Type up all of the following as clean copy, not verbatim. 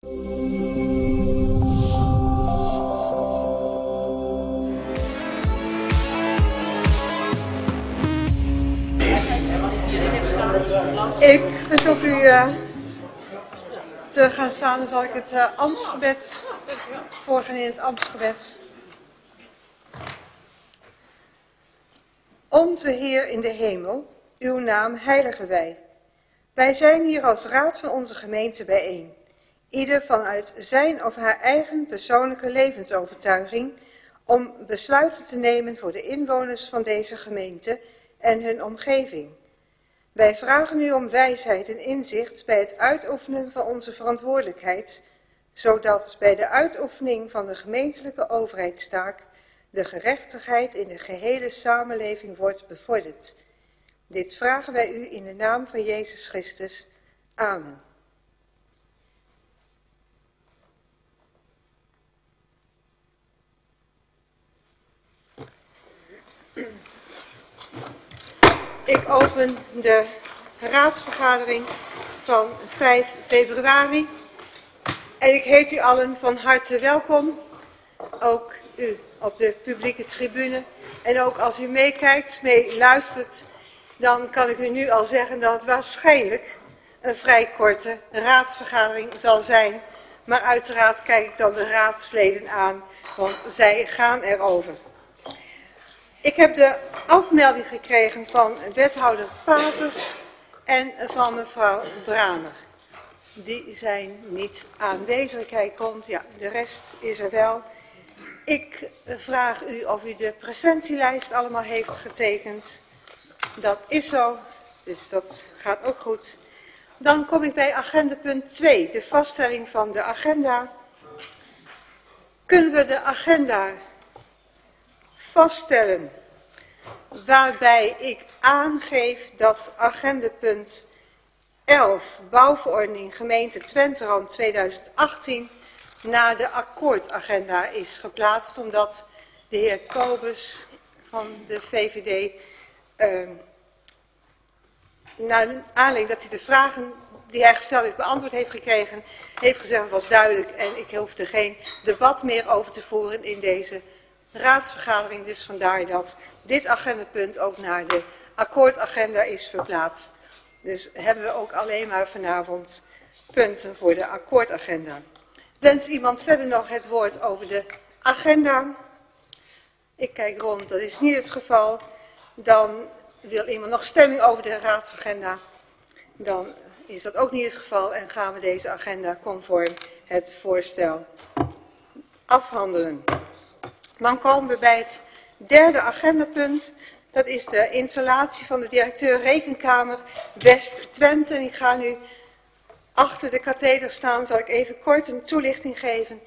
Ik verzoek u te gaan staan, dan zal ik het ambtsgebed voorgaan in het ambtsgebed. Onze Heer in de hemel, uw naam heiligen wij. Wij zijn hier als raad van onze gemeente bijeen. Ieder vanuit zijn of haar eigen persoonlijke levensovertuiging om besluiten te nemen voor de inwoners van deze gemeente en hun omgeving. Wij vragen u om wijsheid en inzicht bij het uitoefenen van onze verantwoordelijkheid, zodat bij de uitoefening van de gemeentelijke overheidstaak de gerechtigheid in de gehele samenleving wordt bevorderd. Dit vragen wij u in de naam van Jezus Christus. Amen. Ik open de raadsvergadering van 5 februari en ik heet u allen van harte welkom, ook u op de publieke tribune. En ook als u meekijkt, meeluistert, dan kan ik u nu al zeggen dat het waarschijnlijk een vrij korte raadsvergadering zal zijn. Maar uiteraard kijk ik dan de raadsleden aan, want zij gaan erover. Ik heb de afmelding gekregen van wethouder Paters en van mevrouw Bramer. Die zijn niet aanwezig. Ik kijk rond, ja, de rest is er wel. Ik vraag u of u de presentielijst allemaal heeft getekend. Dat is zo, dus dat gaat ook goed. Dan kom ik bij agenda punt 2, de vaststelling van de agenda. Kunnen we de agenda vaststellen, waarbij ik aangeef dat agendapunt 11, bouwverordening gemeente Twenterand 2018, naar de akkoordagenda is geplaatst, omdat de heer Kobus van de VVD, naar aanleiding dat hij de vragen die hij gesteld heeft beantwoord heeft gekregen, heeft gezegd dat was duidelijk en ik hoef er geen debat meer over te voeren in deze raadsvergadering, dus vandaar dat dit agendapunt ook naar de akkoordagenda is verplaatst. Dus hebben we ook alleen maar vanavond punten voor de akkoordagenda. Wenst iemand verder nog het woord over de agenda? Ik kijk rond, dat is niet het geval. Dan wil iemand nog stemming over de raadsagenda? Dan is dat ook niet het geval en gaan we deze agenda conform het voorstel afhandelen. Dan komen we bij het derde agendapunt. Dat is de installatie van de directeur Rekenkamer West-Twente. En ik ga nu achter de katheder staan. Zal ik even kort een toelichting geven.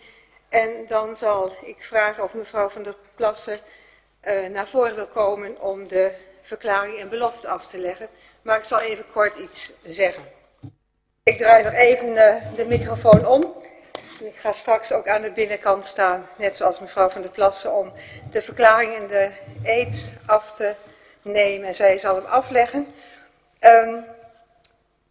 En dan zal ik vragen of mevrouw van der Plassen naar voren wil komen om de verklaring en belofte af te leggen. Maar ik zal even kort iets zeggen. Ik draai nog even de microfoon om. Ik ga straks ook aan de binnenkant staan, net zoals mevrouw van der Plassen, om de verklaring in de eed af te nemen. En zij zal hem afleggen.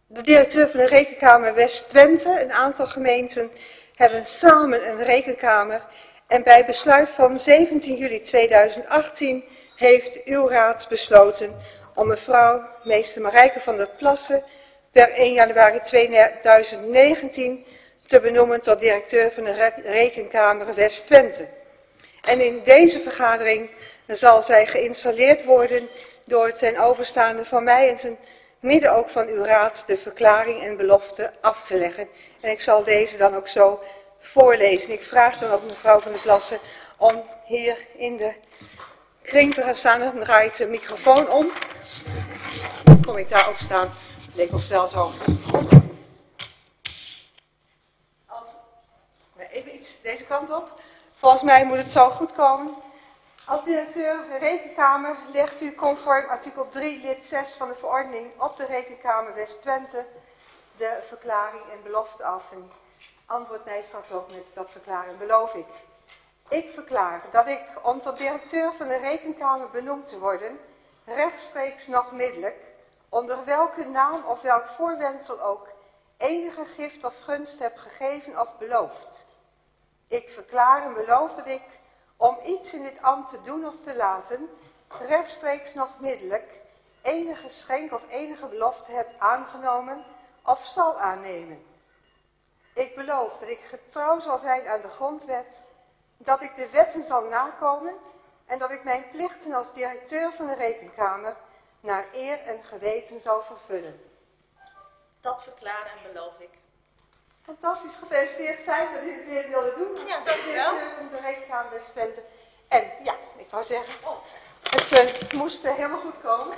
De directeur van de Rekenkamer West-Twente, een aantal gemeenten, hebben samen een rekenkamer. En bij besluit van 17 juli 2018 heeft uw raad besloten om mevrouw meester Marijke van der Plassen per 1 januari 2019... te benoemen tot directeur van de Rekenkamer West-Twente. En in deze vergadering zal zij geïnstalleerd worden door het ten overstaande van mij en ten midden ook van uw raad de verklaring en belofte af te leggen. En ik zal deze dan ook zo voorlezen. Ik vraag dan ook mevrouw van der Plassen om hier in de kring te gaan staan. Dan draait de microfoon om. Kom ik daar ook staan? Leek ons wel zo goed. Even iets deze kant op. Volgens mij moet het zo goed komen. Als directeur de Rekenkamer legt u conform artikel 3 lid 6 van de verordening op de Rekenkamer West-Twente de verklaring en belofte af. En antwoord mij straks ook met dat verklaring beloof ik. Ik verklaar dat ik, om tot directeur van de Rekenkamer benoemd te worden, rechtstreeks nog middelijk, onder welke naam of welk voorwendsel ook, enige gift of gunst heb gegeven of beloofd. Ik verklaar en beloof dat ik, om iets in dit ambt te doen of te laten, rechtstreeks nog middelijk, enige geschenk of enige belofte heb aangenomen of zal aannemen. Ik beloof dat ik getrouw zal zijn aan de grondwet, dat ik de wetten zal nakomen en dat ik mijn plichten als directeur van de Rekenkamer naar eer en geweten zal vervullen. Dat verklaar en beloof ik. Fantastisch, gefeliciteerd. Fijn dat u het weer wilde doen. Ja, dank u wel. Directeur van de Rekenkamer, beste Twente. En ja, ik wou zeggen, het moest helemaal goed komen.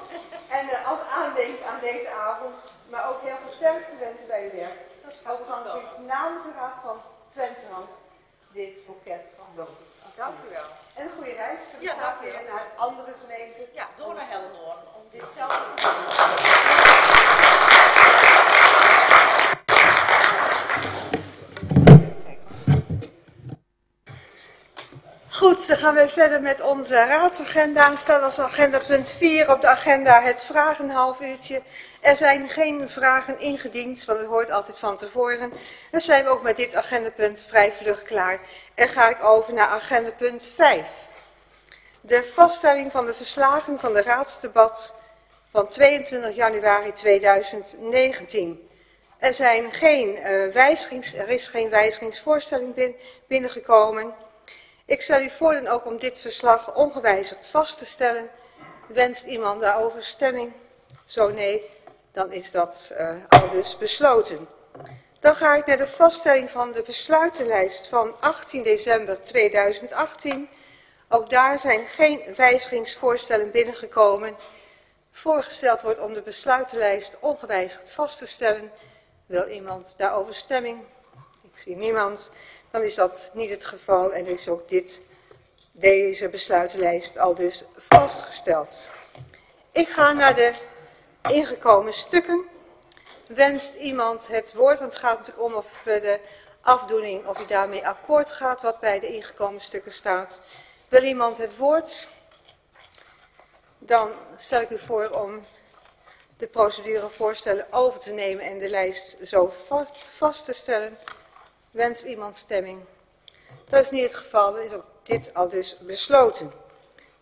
En als aandenk aan deze avond, maar ook heel veel sterkte wensen bij u werk. Overigens natuurlijk namens de Raad van Twenterand dit boeket van bloemen. Dank u wel. En een goede reis. Ja, dank u wel. Naar andere gemeenten. Ja, door naar Hellendoorn om dit zelf te doen. Goed, dan gaan we verder met onze raadsagenda. Stel als agenda punt 4 op de agenda het vragenhalfuurtje. Er zijn geen vragen ingediend, want het hoort altijd van tevoren. Dan zijn we ook met dit agendapunt vrij vlug klaar. En ga ik over naar agendapunt 5. De vaststelling van de verslagen van de raadsdebat van 22 januari 2019. Er is geen wijzigingsvoorstelling binnengekomen. Ik stel u voor dan ook om dit verslag ongewijzigd vast te stellen. Wenst iemand daarover stemming? Zo nee. Dan is dat al dus besloten. Dan ga ik naar de vaststelling van de besluitenlijst van 18 december 2018. Ook daar zijn geen wijzigingsvoorstellen binnengekomen. Voorgesteld wordt om de besluitenlijst ongewijzigd vast te stellen. Wil iemand daarover stemming? Ik zie niemand. Dan is dat niet het geval en is ook deze besluitenlijst al dus vastgesteld. Ik ga naar de ingekomen stukken. Wenst iemand het woord? Want het gaat natuurlijk om of de afdoening, of u daarmee akkoord gaat wat bij de ingekomen stukken staat. Wil iemand het woord? Dan stel ik u voor om de procedurevoorstellen over te nemen en de lijst zo vast te stellen. Wenst iemand stemming? Dat is niet het geval. Dan is ook dit al dus besloten.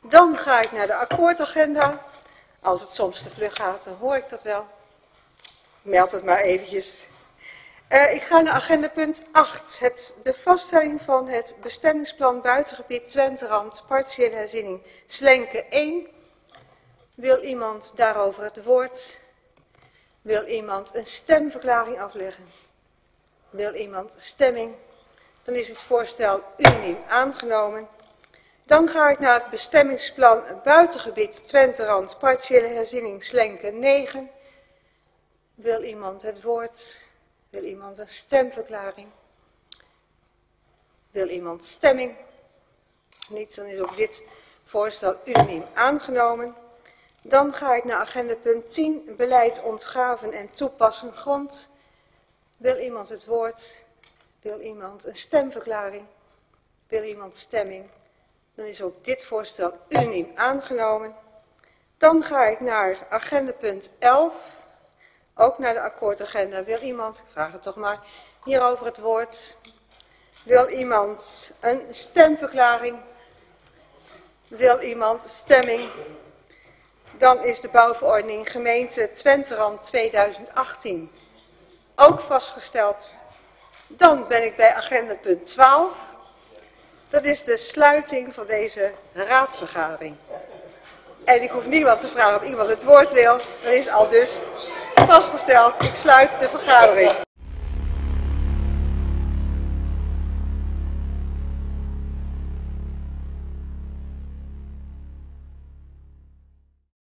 Dan ga ik naar de akkoordagenda. Als het soms te vlug gaat, dan hoor ik dat wel. Meld het maar eventjes. Ik ga naar agenda punt 8. De vaststelling van het bestemmingsplan Buitengebied Twenterand, partiële herziening Slenke 1. Wil iemand daarover het woord? Wil iemand een stemverklaring afleggen? Wil iemand stemming? Dan is het voorstel unaniem aangenomen. Dan ga ik naar het bestemmingsplan Buitengebied Twenterand, partiële herziening Slenke 9. Wil iemand het woord? Wil iemand een stemverklaring? Wil iemand stemming? Niets, dan is ook dit voorstel unaniem aangenomen. Dan ga ik naar agenda punt 10, beleid ontgraven en toepassen grond. Wil iemand het woord? Wil iemand een stemverklaring? Wil iemand stemming? Dan is ook dit voorstel unaniem aangenomen. Dan ga ik naar agenda punt 11. Ook naar de akkoordagenda. Wil iemand, ik vraag het toch maar, hierover het woord? Wil iemand een stemverklaring? Wil iemand stemming? Dan is de bouwverordening gemeente Twenterand 2018 ook vastgesteld. Dan ben ik bij agenda punt 12. Dat is de sluiting van deze raadsvergadering. En ik hoef niemand te vragen of iemand het woord wil. Dat is al dus vastgesteld. Ik sluit de vergadering.